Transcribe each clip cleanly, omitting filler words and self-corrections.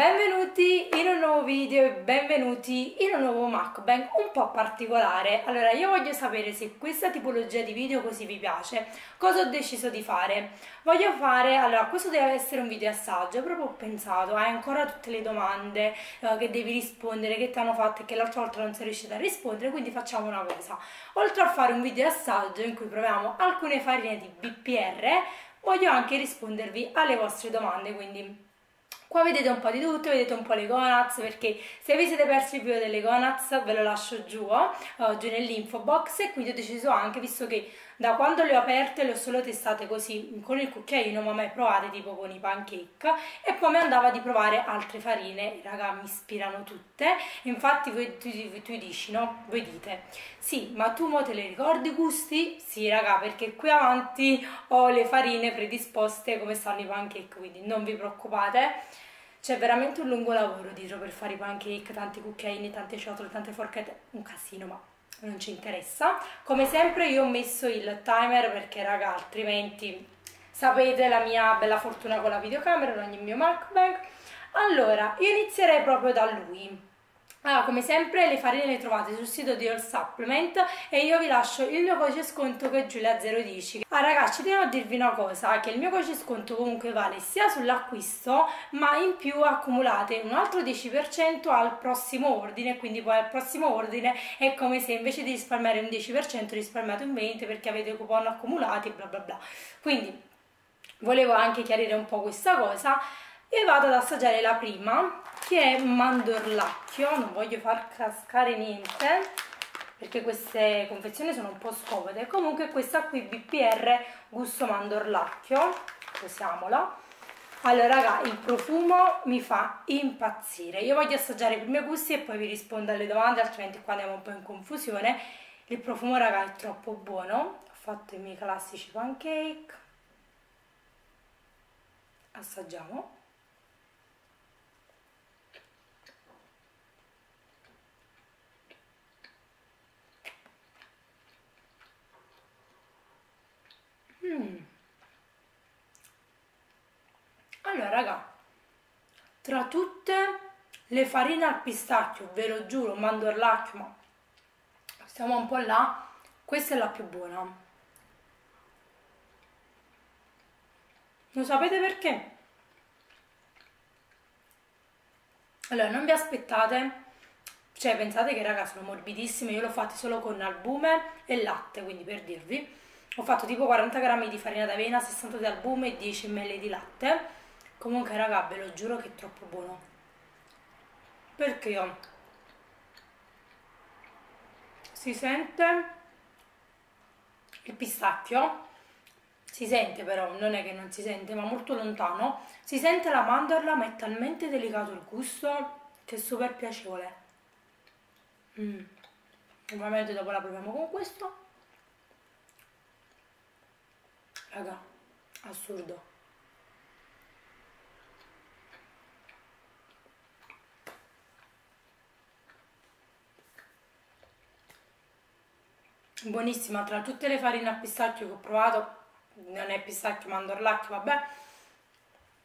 Benvenuti in un nuovo video e benvenuti in un nuovo mukbang un po' particolare. Allora, io voglio sapere se questa tipologia di video così vi piace. Cosa ho deciso di fare? Voglio fare, allora, questo deve essere un video assaggio. Proprio ho pensato, hai ancora tutte le domande che devi rispondere, che ti hanno fatto e che l'altra volta non sei riuscita a rispondere, quindi facciamo una cosa. Oltre a fare un video assaggio in cui proviamo alcune farine di BPR, voglio anche rispondervi alle vostre domande, quindi... Qua vedete un po' di tutto, vedete un po' le GONUTS, perché se vi siete persi il video delle GONUTS ve lo lascio giù nell'info box, e quindi ho deciso anche, visto che da quando le ho aperte le ho solo testate così con il cucchiaino, ma mai provate tipo con i pancake, e poi mi andava di provare altre farine. Raga, mi ispirano tutte, infatti tu dici, no? Voi dite, sì, ma tu mo te le ricordi i gusti? Sì raga, perché qui avanti ho le farine predisposte come stanno i pancake, quindi non vi preoccupate. C'è veramente un lungo lavoro dietro per fare i pancake, tanti cucchiaini, tante ciotole, tante forchette, un casino, ma non ci interessa. Come sempre io ho messo il timer perché raga, altrimenti sapete la mia bella fortuna con la videocamera in ogni mio mukbang. Allora, io inizierei proprio da lui. Allora, come sempre le farine le trovate sul sito di All Supplement e io vi lascio il mio codice sconto che è Giulia010. Ah ragazzi, devo dirvi una cosa, che il mio codice sconto comunque vale sia sull'acquisto, ma in più accumulate un altro 10% al prossimo ordine, quindi poi al prossimo ordine è come se invece di risparmiare un 10% risparmiate un 20% perché avete coupon accumulati, bla bla bla. Quindi volevo anche chiarire un po' questa cosa. E vado ad assaggiare la prima, che è mandorlacchio. Non voglio far cascare niente perché queste confezioni sono un po' scomode. Comunque questa qui BPR gusto mandorlacchio, usiamola. Allora raga, il profumo mi fa impazzire. Io voglio assaggiare i primi gusti e poi vi rispondo alle domande, altrimenti qua andiamo un po' in confusione. Il profumo raga è troppo buono. Ho fatto i miei classici pancake. Assaggiamo. Allora raga, tra tutte le farine al pistacchio, ve lo giuro, mandorlacchio, ma stiamo un po' là, questa è la più buona. Lo sapete perché? Allora, non vi aspettate, cioè pensate che raga sono morbidissime. Io l'ho fatta solo con albume e latte, quindi per dirvi, ho fatto tipo 40 grammi di farina d'avena, 60 di albume e 10 ml di latte. Comunque raga, ve lo giuro che è troppo buono. Perché si sente il pistacchio, si sente, però non è che non si sente, ma molto lontano. Si sente la mandorla, ma è talmente delicato il gusto che è super piacevole. Ovviamente dopo la proviamo con questo. Raga, assurdo. Buonissima, tra tutte le farine a pistacchio che ho provato, non è pistacchio, mandorlacchio, vabbè,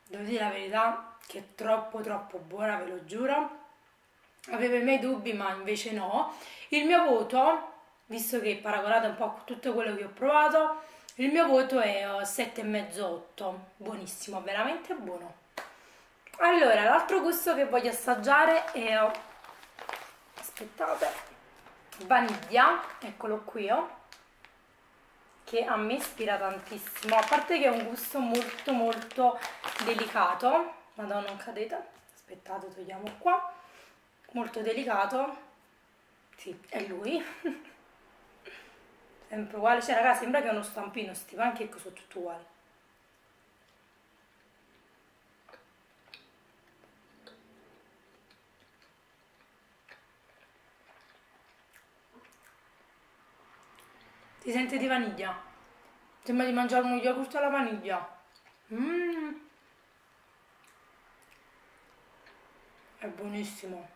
devo dire la verità che è troppo buona, ve lo giuro. Avevo i miei dubbi, ma invece no. Il mio voto, visto che paragonate un po' a tutto quello che ho provato, il mio voto è 7,5-8, buonissimo, veramente buono. Allora, l'altro gusto che voglio assaggiare è, aspettate, vaniglia, eccolo qui, che a me ispira tantissimo, a parte che è un gusto molto delicato. Madonna, non cadete, aspettate, togliamo qua, molto delicato, sì, è lui. Sempre uguale, cioè raga, sembra che è uno stampino, sti pancake sono tutti uguali. Si sente di vaniglia, sembra di mangiare uno yogurt alla vaniglia. È buonissimo.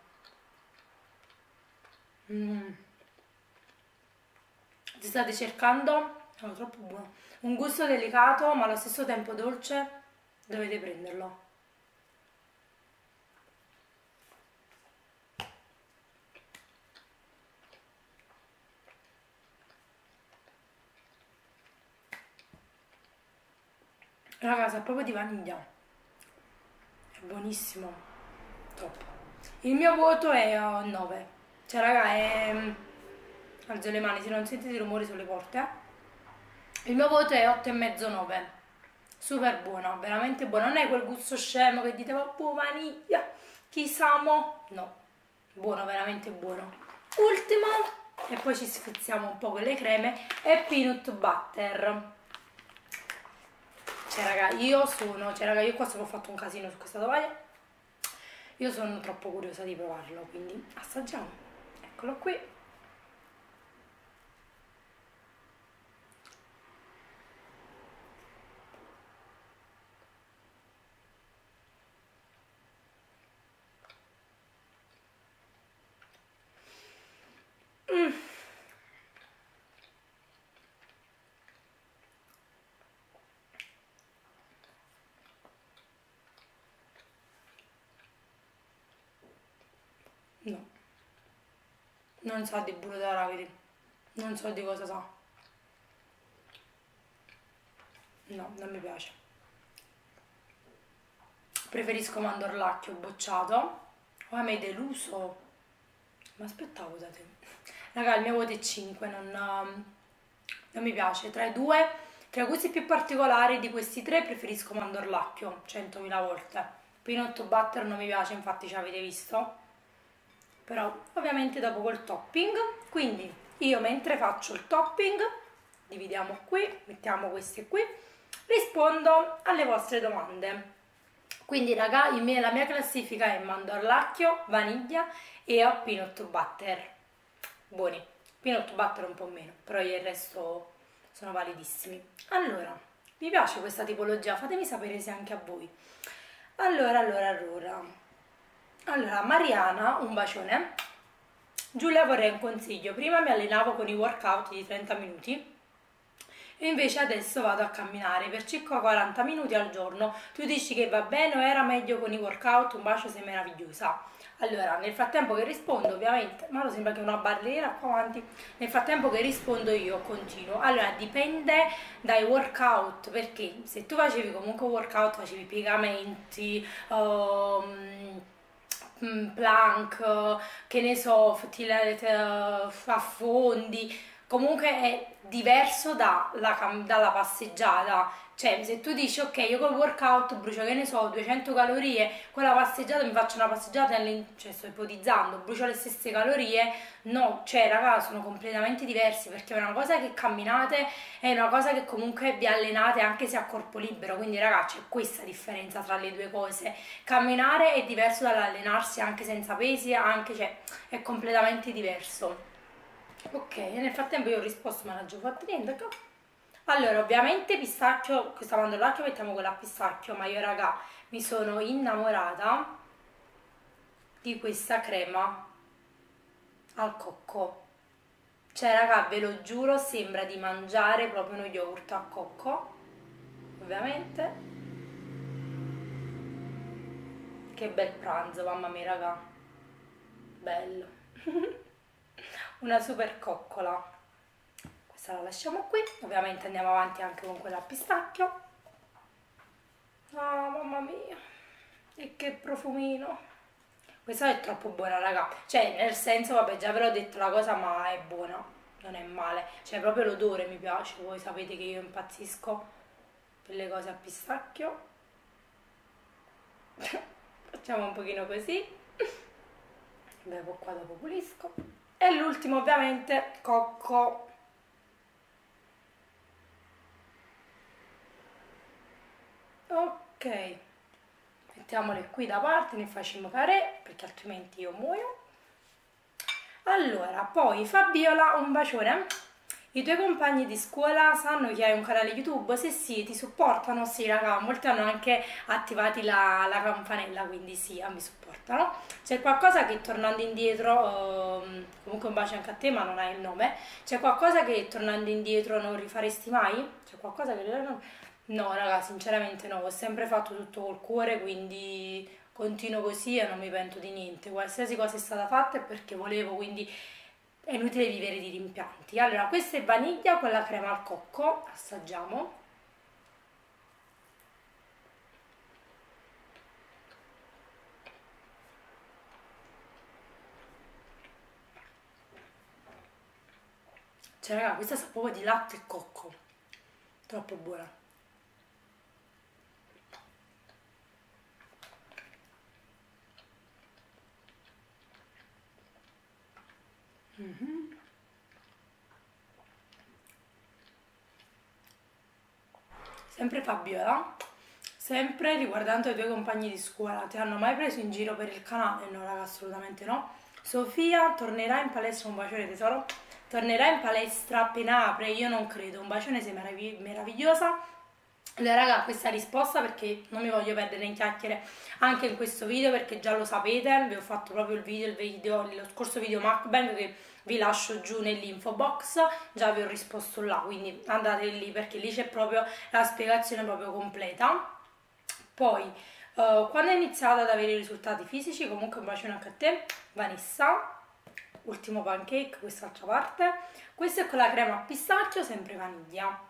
Se state cercando, è troppo buono, un gusto delicato ma allo stesso tempo dolce, dovete prenderlo. raga, sa proprio di vaniglia, è buonissimo, top. Il mio voto è 9, cioè raga è, alzo le mani se non sentite rumori sulle porte, il mio voto è 8,5-9, super buona, veramente buona, non è quel gusto scemo che dite ma buon vaniglia, chissà mo, no, buono, veramente buono. Ultimo, e poi ci sfizziamo un po' con le creme, e peanut butter. Cioè raga, io qua sono fatto un casino su questa tovaglia, io sono troppo curiosa di provarlo, quindi assaggiamo. Eccolo qui, no, non so di burro d'arachidi, non so di cosa sa, no, non mi piace, preferisco mandorlacchio bocciato. Oh, mi hai deluso, ma aspettavo da te, raga, il mio voto è 5, non mi piace. Tra i gusti più particolari di questi tre preferisco mandorlacchio 100.000 volte, peanut butter non mi piace, infatti ce l'avete visto, però ovviamente dopo col topping. Quindi io mentre faccio il topping, dividiamo qui, mettiamo questi qui, rispondo alle vostre domande. Quindi raga, la mia classifica è mandorlacchio, vaniglia e ho peanut butter, buoni, peanut butter un po' meno, però il resto sono validissimi. Allora, vi piace questa tipologia? Fatemi sapere se anche a voi. Allora, Mariana, un bacione. Giulia, vorrei un consiglio. Prima mi allenavo con i workout di 30 minuti e invece adesso vado a camminare per circa 40 minuti al giorno. Tu dici che va bene o era meglio con i workout? Un bacio, sei meravigliosa. Allora, nel frattempo che rispondo, ovviamente, ma lo sembra che una barriera qua avanti. Nel frattempo che rispondo io continuo. Allora, dipende dai workout, perché se tu facevi comunque workout, facevi piegamenti, plank, che ne so, affondi, comunque è diverso dalla passeggiata. Cioè se tu dici ok, io col workout brucio, che ne so, 200 calorie, con la passeggiata mi faccio una passeggiata, cioè sto ipotizzando, brucio le stesse calorie, no, cioè raga, sono completamente diversi, perché è una cosa che camminate, è una cosa che comunque vi allenate anche se a corpo libero, quindi raga c'è questa differenza tra le due cose. Camminare è diverso dall'allenarsi anche senza pesi, anche, cioè è completamente diverso. Ok, nel frattempo io ho risposto, ma non ho fatto niente. Allora, ovviamente pistacchio, questa mandorlacchio mettiamo quella a pistacchio, ma io raga mi sono innamorata di questa crema al cocco. Cioè raga, ve lo giuro, sembra di mangiare proprio uno yogurt a cocco, ovviamente. Che bel pranzo, mamma mia raga, bello. Una super coccola. Questa la lasciamo qui. Ovviamente andiamo avanti anche con quella a pistacchio. Ah, mamma mia, e che profumino. Questa è troppo buona, raga. Cioè, nel senso, vabbè, già ve l'ho detto la cosa, ma è buona, non è male. Cioè, proprio l'odore mi piace. Voi sapete che io impazzisco per le cose a pistacchio. Facciamo un pochino così. Bevo qua, dopo pulisco. E l'ultimo ovviamente cocco. Ok, mettiamole qui da parte, ne facciamo care, perché altrimenti io muoio. Allora, poi Fabiola, un bacione. I tuoi compagni di scuola sanno che hai un canale YouTube? Se sì, ti supportano? Sì raga, molti hanno anche attivati la campanella, quindi sì, mi supportano. C'è qualcosa che tornando indietro, comunque un bacio anche a te, ma non hai il nome, c'è qualcosa che tornando indietro non rifaresti mai? C'è qualcosa che... No raga, sinceramente no, ho sempre fatto tutto col cuore, quindi continuo così e non mi pento di niente. Qualsiasi cosa è stata fatta è perché volevo, quindi... è inutile vivere di rimpianti. Allora, questa è vaniglia con la crema al cocco, assaggiamo. Cioè raga, questa sa proprio di latte e cocco, troppo buona. Sempre Fabiola, sempre riguardante i tuoi compagni di scuola, ti hanno mai preso in giro per il canale? No raga, assolutamente no. Sofia, tornerà in palestra? Un bacione tesoro, tornerà in palestra appena apre? Io non credo, un bacione, sei meravigliosa. Allora raga, questa risposta, perché non mi voglio perdere in chiacchiere anche in questo video, perché già lo sapete, vi ho fatto proprio lo scorso video mukbang che vi lascio giù nell'info box, già vi ho risposto là, quindi andate lì perché lì c'è proprio la spiegazione proprio completa. Poi quando hai iniziato ad avere risultati fisici? Comunque un bacione anche a te Vanessa. Ultimo pancake, quest'altra parte, questa è con la crema pistacchio, sempre vaniglia.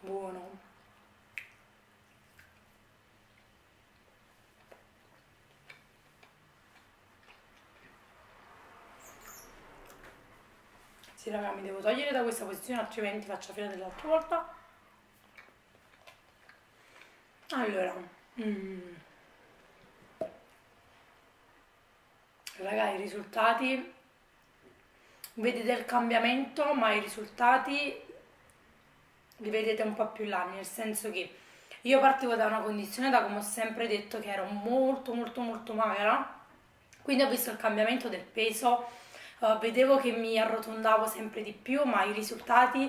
Buono. Sì raga, mi devo togliere da questa posizione altrimenti faccio fila dell'altra volta. Allora raga, i risultati, vedete il cambiamento, ma i risultati li vedete un po' più là, nel senso che io partivo da una condizione, da come ho sempre detto, che ero molto magra, quindi ho visto il cambiamento del peso, vedevo che mi arrotondavo sempre di più, ma i risultati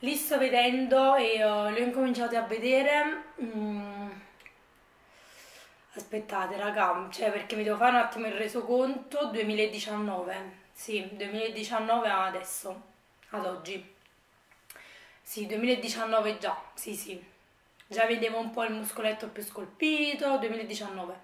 li sto vedendo e li ho incominciati a vedere. Aspettate raga, cioè perché mi devo fare un attimo il resoconto 2019, sì, 2019 adesso, ad oggi. Sì, 2019 già, sì, già vedevo un po' il muscoletto più scolpito, 2019,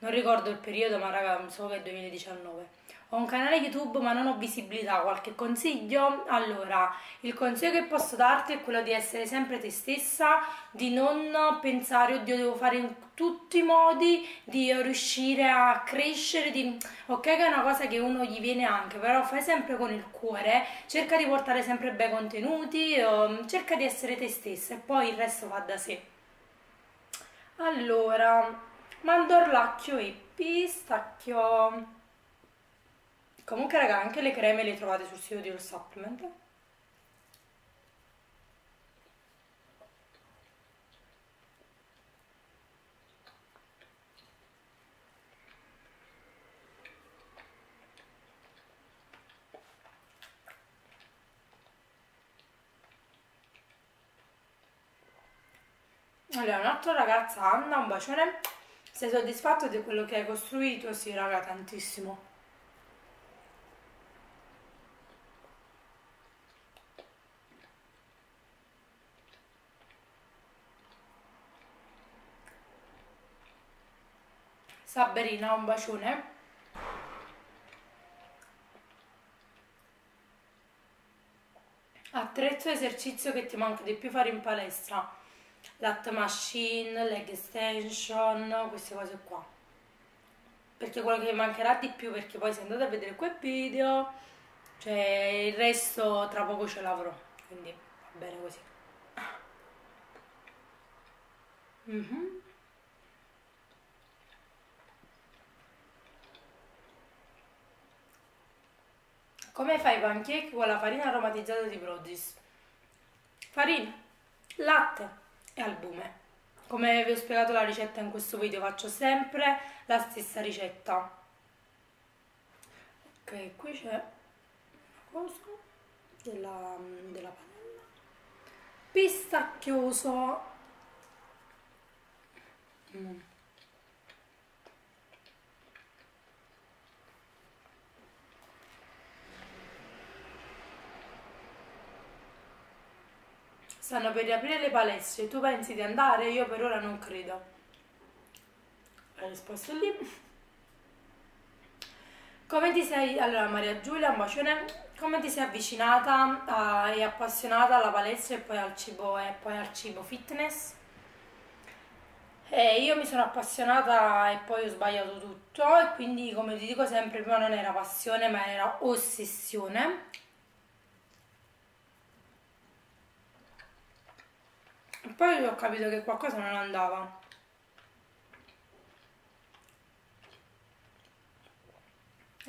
non ricordo il periodo ma raga so che è 2019. Ho un canale YouTube ma non ho visibilità, qualche consiglio? Allora, il consiglio che posso darti è quello di essere sempre te stessa, di non pensare oddio devo fare in tutti i modi, di riuscire a crescere, ok che è una cosa che uno gli viene anche, però fai sempre con il cuore, cerca di portare sempre bei contenuti, cerca di essere te stessa e poi il resto va da sé. Allora, mandorlacchio e pistacchio. Comunque raga, anche le creme le trovate sul sito di All Supplement. Allora, un'altra ragazza, Anna, un bacione. Sei soddisfatto di quello che hai costruito? Sì raga, tantissimo. Saberina, un bacione. Attrezzo esercizio che ti manca di più fare in palestra? Lat machine, leg extension, queste cose qua. Perché quello che mancherà di più, perché poi se andate a vedere quel video, cioè il resto tra poco ce l'avrò, quindi va bene così. Come fai i pancake con la farina aromatizzata di produce? Farina, latte e albume. Come vi ho spiegato la ricetta in questo video, faccio sempre la stessa ricetta. Ok, qui c'è una cosa della panella. Pistacchioso. Stanno per riaprire le palestre, tu pensi di andare? Io per ora non credo. La risposta è lì. Come ti sei, allora Maria Giulia, un bacione, come ti sei avvicinata e appassionata alla palestra e poi al cibo fitness? Io mi sono appassionata e poi ho sbagliato tutto, e quindi, come ti dico sempre, prima non era passione ma era ossessione. E poi ho capito che qualcosa non andava.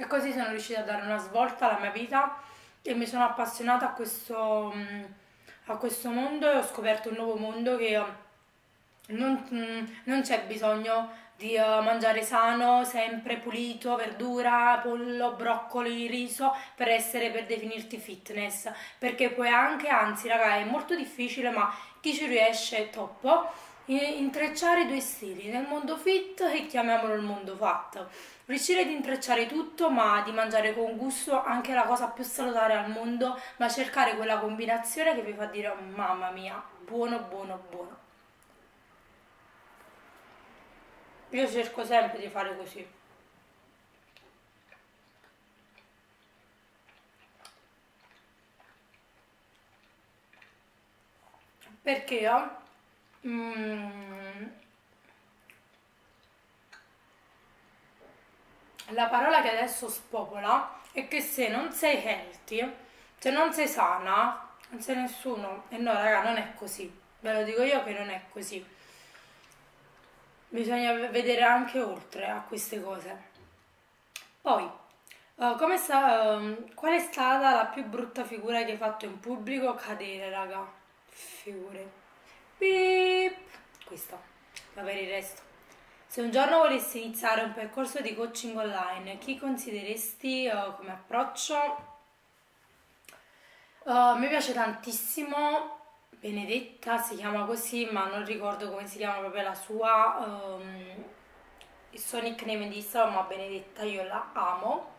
E così sono riuscita a dare una svolta alla mia vita e mi sono appassionata a questo mondo, e ho scoperto un nuovo mondo che non c'è bisogno di mangiare sano, sempre pulito, verdura, pollo, broccoli, riso per definirti fitness, perché puoi anche, anzi raga, è molto difficile, ma chi ci riesce è top, intrecciare due stili nel mondo fit, e chiamiamolo il mondo fat, riuscire ad intrecciare tutto, ma di mangiare con gusto anche la cosa più salutare al mondo, ma cercare quella combinazione che vi fa dire mamma mia, buono buono buono. Io cerco sempre di fare così. Perché io la parola che adesso spopola è che se non sei healthy, se non sei sana, non sei nessuno. E no raga, non è così, ve lo dico io che non è così. Bisogna vedere anche oltre a queste cose. Poi qual è stata la più brutta figura che hai fatto in pubblico? Cadere raga, figure. Beep. Questo, ma per il resto, se un giorno volessi iniziare un percorso di coaching online, chi consideresti come approccio? Mi piace tantissimo Benedetta, si chiama così ma non ricordo come si chiama proprio la sua, il suo nickname di Instagram, ma Benedetta io la amo.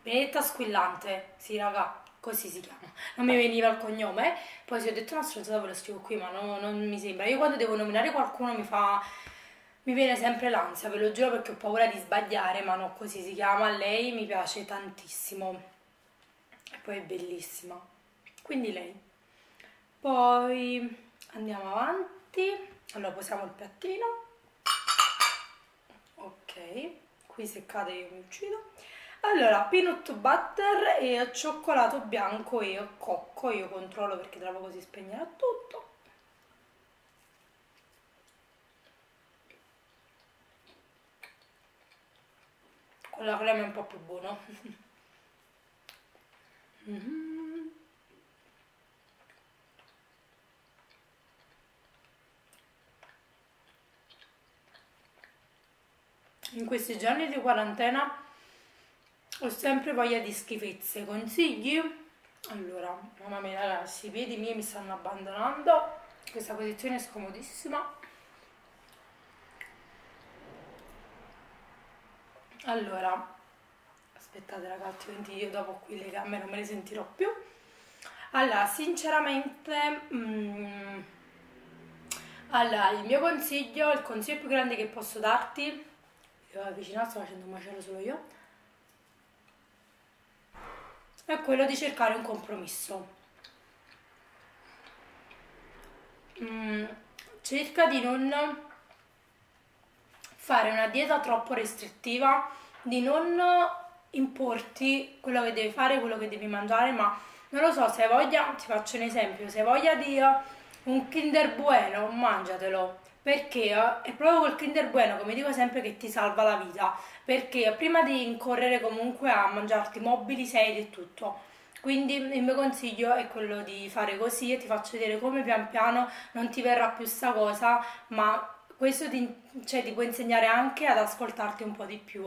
Benedetta Squillante, sì raga, così si chiama, non mi veniva il cognome, poi se ho detto una stronzata ve lo scrivo qui, ma no, non mi sembra. Io quando devo nominare qualcuno mi viene sempre l'ansia, ve lo giuro, perché ho paura di sbagliare, ma no, così si chiama, lei mi piace tantissimo e poi è bellissima, quindi lei. Poi andiamo avanti, allora posiamo il piattino, ok, qui se cade io mi uccido. Allora, peanut butter e cioccolato bianco e cocco, io controllo perché tra poco si spegnerà tutto. Con la crema è un po' più buono. In questi giorni di quarantena ho sempre voglia di schifezze, consigli? Allora, mamma mia ragazzi, i piedi miei mi stanno abbandonando, questa posizione è scomodissima. Allora, aspettate ragazzi, quindi io dopo qui le gambe non me le sentirò più. Allora, sinceramente, allora, il mio consiglio, il consiglio più grande che posso darti, io avvicinato, sto facendo un macello solo io, è quello di cercare un compromesso. Cerca di non fare una dieta troppo restrittiva, di non importi quello che devi fare, quello che devi mangiare, ma non lo so, se hai voglia, ti faccio un esempio, se hai voglia di un Kinder Bueno, mangiatelo, perché è proprio quel Kinder Bueno, come dico sempre, che ti salva la vita, perché prima di incorrere comunque a mangiarti mobili, sedie e tutto. Quindi il mio consiglio è quello di fare così, e ti faccio vedere come pian piano non ti verrà più sta cosa, ma questo ti può insegnare anche ad ascoltarti un po' di più.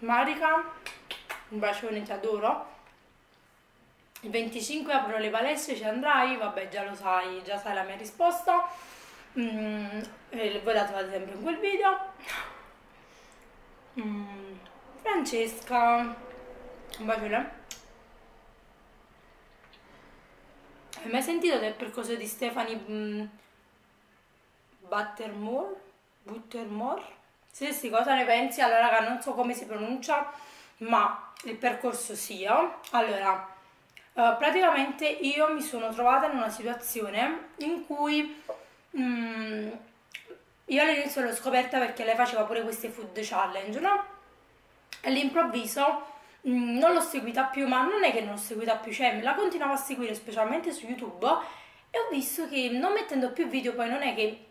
Marica, un bacione, ti adoro. Il 25 apro le palestre, ci andrai? Vabbè, già lo sai, già sai la mia risposta, voi la trovate sempre in quel video. Francesca, un bacione. Hai mai sentito del percorso di Stephanie Buttermore? Sì, cosa ne pensi? Allora raga, non so come si pronuncia, ma il percorso sia, allora praticamente io mi sono trovata in una situazione in cui io all'inizio l'ho scoperta perché lei faceva pure queste food challenge, no? E all'improvviso non l'ho seguita più, ma non è che non l'ho seguita più, cioè me la continuavo a seguire specialmente su YouTube, e ho visto che non mettendo più video, poi non è che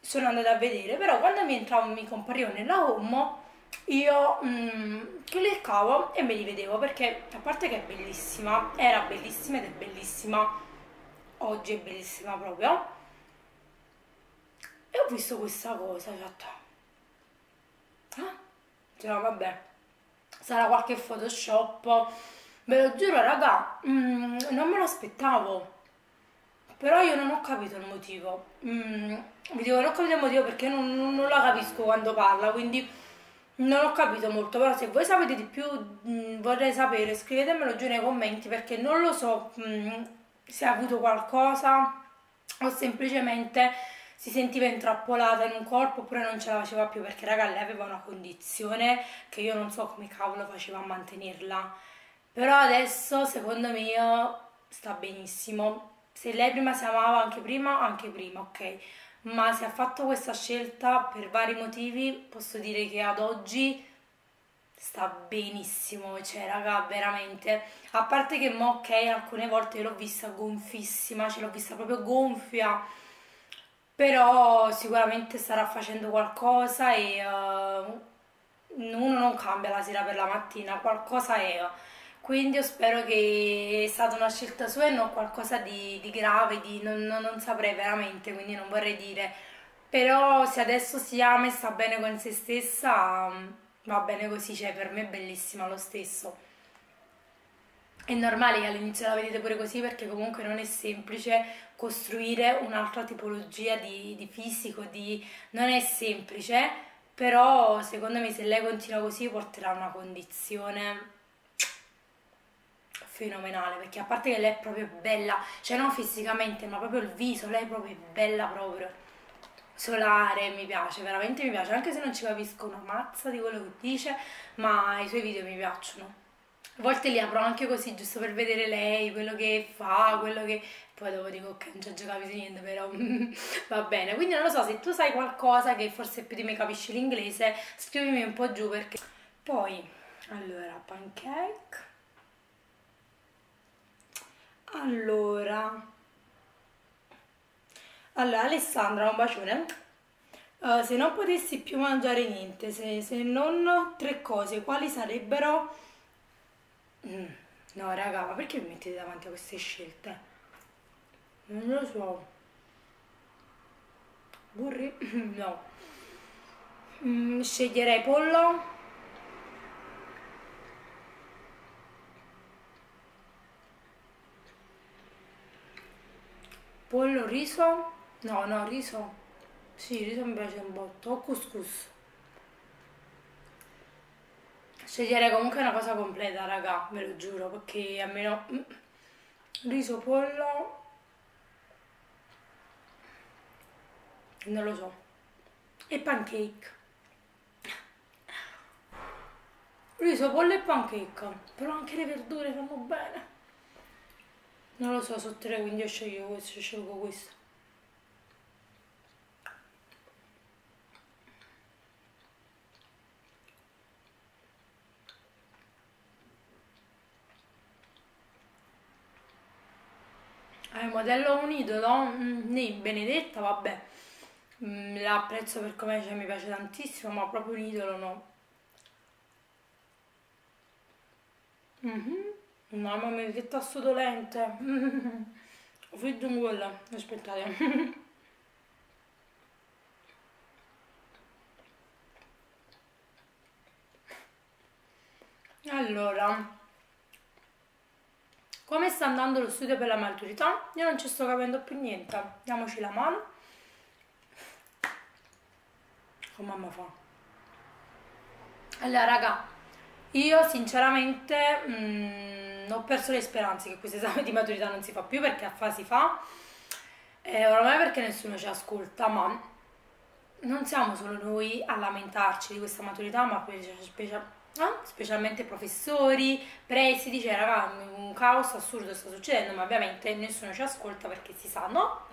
sono andata a vedere, però quando mi entrava un mio comparivo nella home io cliccavo e me li vedevo, perché a parte che è bellissima, era bellissima ed è bellissima oggi, è bellissima proprio. E ho visto questa cosa, cioè, vabbè, sarà qualche Photoshop, ve lo giuro raga, non me lo aspettavo, però io non ho capito il motivo, vi dico, non ho capito il motivo perché non la capisco quando parla, quindi non ho capito molto, però se voi sapete di più vorrei sapere, scrivetemelo giù nei commenti, perché non lo so se ha avuto qualcosa o semplicemente si sentiva intrappolata in un corpo oppure non ce la faceva più, perché raga, lei aveva una condizione che io non so come cavolo faceva a mantenerla, però adesso secondo me sta benissimo. Se lei prima si amava, anche prima, ok, ma se ha fatto questa scelta per vari motivi, posso dire che ad oggi sta benissimo, cioè raga, veramente, a parte che mo ok, alcune volte l'ho vista gonfissima, ce l'ho vista proprio gonfia, però sicuramente starà facendo qualcosa e uno non cambia la sera per la mattina, qualcosa è, quindi io spero che è stata una scelta sua e non qualcosa di grave, non saprei veramente, quindi non vorrei dire, però se adesso si ama e sta bene con se stessa, va bene così, cioè per me è bellissima lo stesso. È normale che all'inizio la vedete pure così, perché comunque non è semplice costruire un'altra tipologia di fisico, non è semplice, però secondo me se lei continua così porterà una condizione fenomenale, perché a parte che lei è proprio bella, cioè non fisicamente ma proprio il viso, lei è proprio bella, proprio solare, mi piace, veramente mi piace, anche se non ci capisco una mazza di quello che dice, ma i suoi video mi piacciono, a volte li apro anche così giusto per vedere lei, quello che fa, quello che poi dopo dico che non ci ho già capito niente, però va bene, quindi non lo so, se tu sai qualcosa che forse più di me capisci l'inglese, scrivimi un po' giù, perché poi allora pancake. Allora Alessandra, un bacione. Se non potessi più mangiare niente, se non tre cose, quali sarebbero? No raga, ma perché mi mettete davanti a queste scelte? Non lo so. Burri? No. Sceglierei pollo. Pollo, riso? No, riso. Sì, riso mi piace un botto. O couscous. Scegliere comunque una cosa completa, raga, ve lo giuro, perché almeno riso, pollo. Non lo so. E pancake. Riso, pollo e pancake. Però anche le verdure fanno bene. Non lo so, sono tre, quindi io scelgo questo. È un modello unito, no? Benedetta, vabbè. La apprezzo per come, cioè, mi piace tantissimo, ma proprio un idolo no. Mamma mia, che tasto dolente! Ho fritto un gol, aspettate. Allora, come sta andando lo studio per la maturità? Io non ci sto capendo più niente. Diamoci la mano. Che mamma fa? Allora, raga, io sinceramente ho perso le speranze che questo esame di maturità non si fa più, perché a fa si fa, Oramai perché nessuno ci ascolta, ma non siamo solo noi a lamentarci di questa maturità, ma specialmente professori, presidi, cioè raga, un caos assurdo sta succedendo, ma ovviamente nessuno ci ascolta perché si sa, no?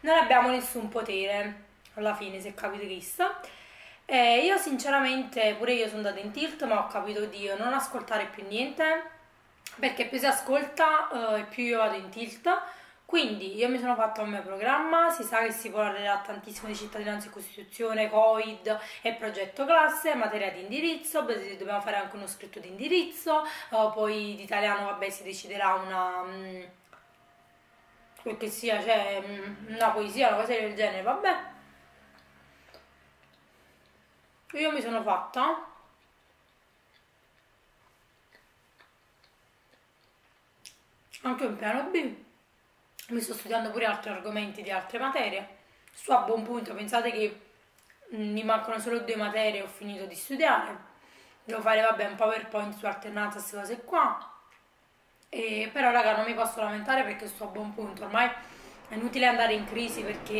Non abbiamo nessun potere, alla fine, se capite che sta. Io sinceramente, pure io sono andata in tilt, ma ho capito di non ascoltare più niente, perché più si ascolta più io vado in tilt. Quindi io mi sono fatta un mio programma, si sa che si parlerà tantissimo di cittadinanza e costituzione, Covid e progetto classe, materia di indirizzo, dobbiamo fare anche uno scritto di indirizzo, poi di italiano vabbè si deciderà una... quel che sia, cioè una poesia, una cosa del genere, vabbè. Io mi sono fatta anche un piano B. Mi sto studiando pure altri argomenti di altre materie. Sto a buon punto, pensate che mi mancano solo 2 materie, ho finito di studiare. Devo fare, vabbè, un PowerPoint su alternanza, queste cose qua. Però, raga, non mi posso lamentare perché sto a buon punto. Ormai è inutile andare in crisi, perché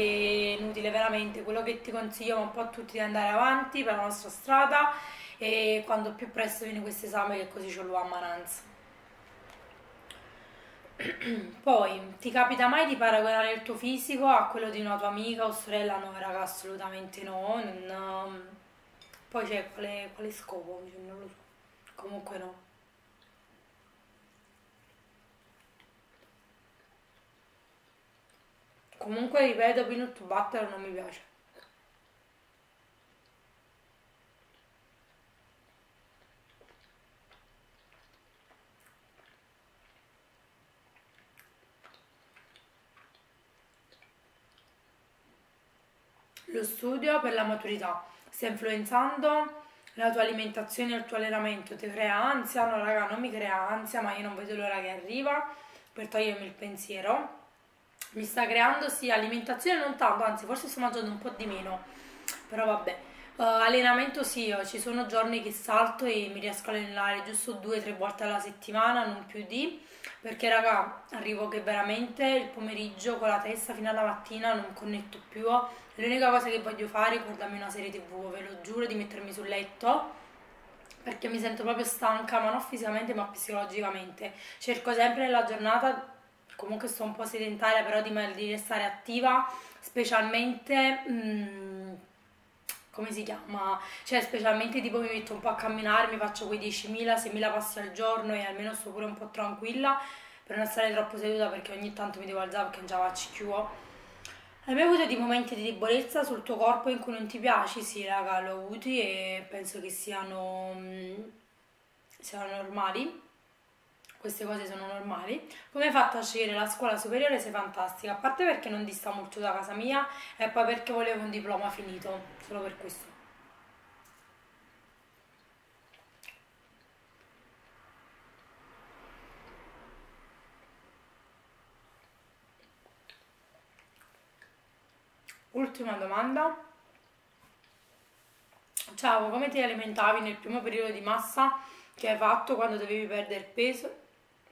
è inutile veramente. Quello che ti consiglio un po' a tutti di andare avanti per la nostra strada, e quando più presto viene questo esame, che così ce lo ammananza. Poi, ti capita mai di paragonare il tuo fisico a quello di una tua amica o sorella? No, raga, assolutamente no. Poi c'è quale scopo? Non lo so. Comunque no. Comunque, ripeto, peanut butter non mi piace. Lo studio per la maturità sta influenzando la tua alimentazione e il tuo allenamento, ti crea ansia? No raga, non mi crea ansia, ma io non vedo l'ora che arriva per togliermi il pensiero. Mi sta creando sì alimentazione non tanto, anzi forse sto mangiando un po' di meno, però vabbè. Allenamento sì, ci sono giorni che salto e mi riesco a allenare giusto 2-3 volte alla settimana, non più di, perché raga arrivo che veramente il pomeriggio con la testa fino alla mattina non connetto più. L'unica cosa che voglio fare è guardarmi una serie TV, ve lo giuro, di mettermi sul letto, perché mi sento proprio stanca, ma non fisicamente ma psicologicamente. Cerco sempre nella giornata, comunque sto un po' sedentaria, però di restare attiva, specialmente come si chiama? Cioè specialmente tipo mi metto un po' a camminare, mi faccio quei 10.000-6.000 passi al giorno e almeno sto pure un po' tranquilla per non stare troppo seduta, perché ogni tanto mi devo alzare perché non ce la faccio più. Hai mai avuto dei momenti di debolezza sul tuo corpo in cui non ti piaci? Sì raga, l'ho avuti e penso che siano normali. Queste cose sono normali. Come hai fatto a scegliere la scuola superiore? Sei fantastica, a parte perché non dista molto da casa mia e poi perché volevo un diploma finito, solo per questo. Ultima domanda. Ciao, come ti alimentavi nel primo periodo di massa che hai fatto quando dovevi perdere peso?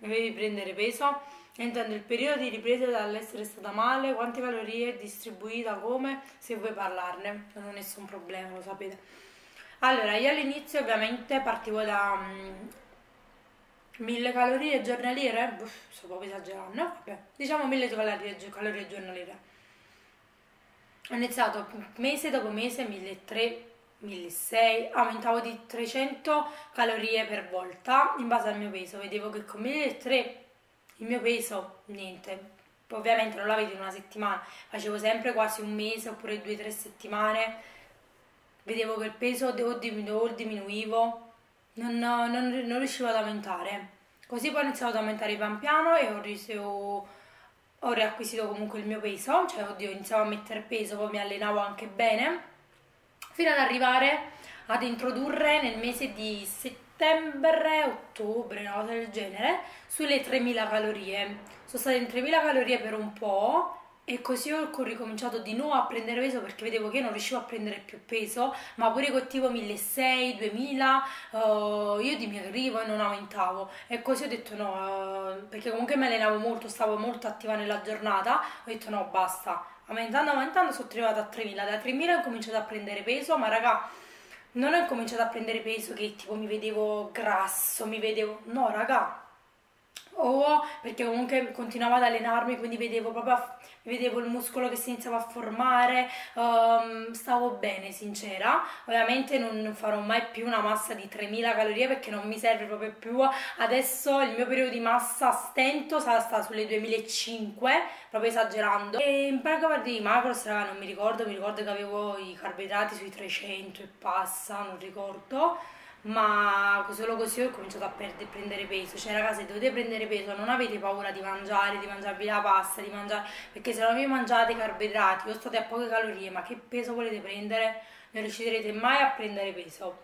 Dovevi prendere peso, entrando il periodo di ripresa dall'essere stata male, quante calorie distribuita, come, se vuoi parlarne, non ho nessun problema, lo sapete. Allora, io all'inizio ovviamente partivo da 1000 calorie giornaliere, sto proprio esagerando, vabbè, diciamo 1000 calorie giornaliere. Ho iniziato mese dopo mese, 1300. 1600, aumentavo di 300 calorie per volta in base al mio peso. Vedevo che con 1300 il mio peso, niente, ovviamente non la vedo in una settimana, facevo sempre quasi un mese oppure 2-3 settimane, vedevo che il peso o diminuivo, non riuscivo ad aumentare. Così poi ho iniziato ad aumentare pian piano e ho riacquisito comunque il mio peso, cioè oddio, iniziavo a mettere peso, poi mi allenavo anche bene, fino ad arrivare ad introdurre nel mese di settembre, ottobre, una cosa del genere, sulle 3.000 calorie. Sono state in 3.000 calorie per un po' E così ho ricominciato di nuovo a prendere peso, perché vedevo che non riuscivo a prendere più peso, ma pure con tipo 1600, 2000 io dimagrivo e non aumentavo. E così ho detto no, perché comunque mi allenavo molto, stavo molto attiva nella giornata, ho detto no, basta. Aumentando sono arrivata a 3000, da 3000 ho cominciato a prendere peso, ma raga, non ho cominciato a prendere peso che tipo mi vedevo grasso, mi vedevo... no raga, perché comunque continuavo ad allenarmi, quindi vedevo proprio, vedevo il muscolo che si iniziava a formare, stavo bene, sincera. Ovviamente non farò mai più una massa di 3000 calorie perché non mi serve proprio più. Adesso il mio periodo di massa a stento sta sulle 2500, proprio esagerando. E in pratica di macros, raga, non mi ricordo, mi ricordo che avevo i carboidrati sui 300 e passa, non ricordo. Ma solo così ho cominciato a prendere peso. Cioè ragazzi, se dovete prendere peso non avete paura di mangiarvi la pasta, di mangiare, perché se non vi mangiate carboidrati o state a poche calorie, ma che peso volete prendere? Non riuscirete mai a prendere peso.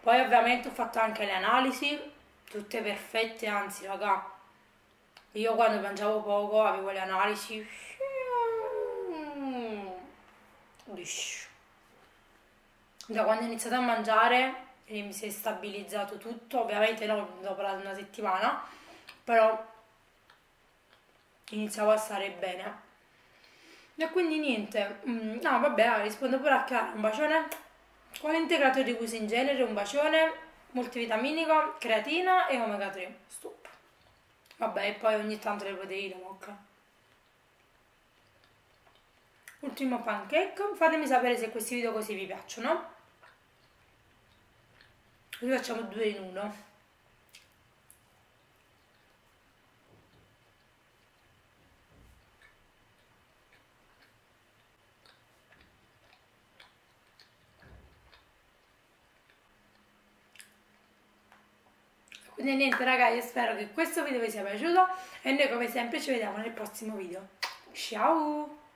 Poi ovviamente ho fatto anche le analisi, tutte perfette, anzi raga, io quando mangiavo poco avevo le analisi da quando ho iniziato a mangiare e mi si è stabilizzato tutto, ovviamente no dopo una settimana, però iniziavo a stare bene. E quindi niente, no vabbè, rispondo pure a Chiara, un bacione. Quale integratore di guisa in genere? Un bacione, multivitaminico, creatina e omega 3, stop. Vabbè, e poi ogni tanto le proteine, mocca. Ultimo pancake, fatemi sapere se questi video così vi piacciono. Così facciamo 2 in 1. Quindi niente ragazzi, io spero che questo video vi sia piaciuto e noi come sempre ci vediamo nel prossimo video. Ciao!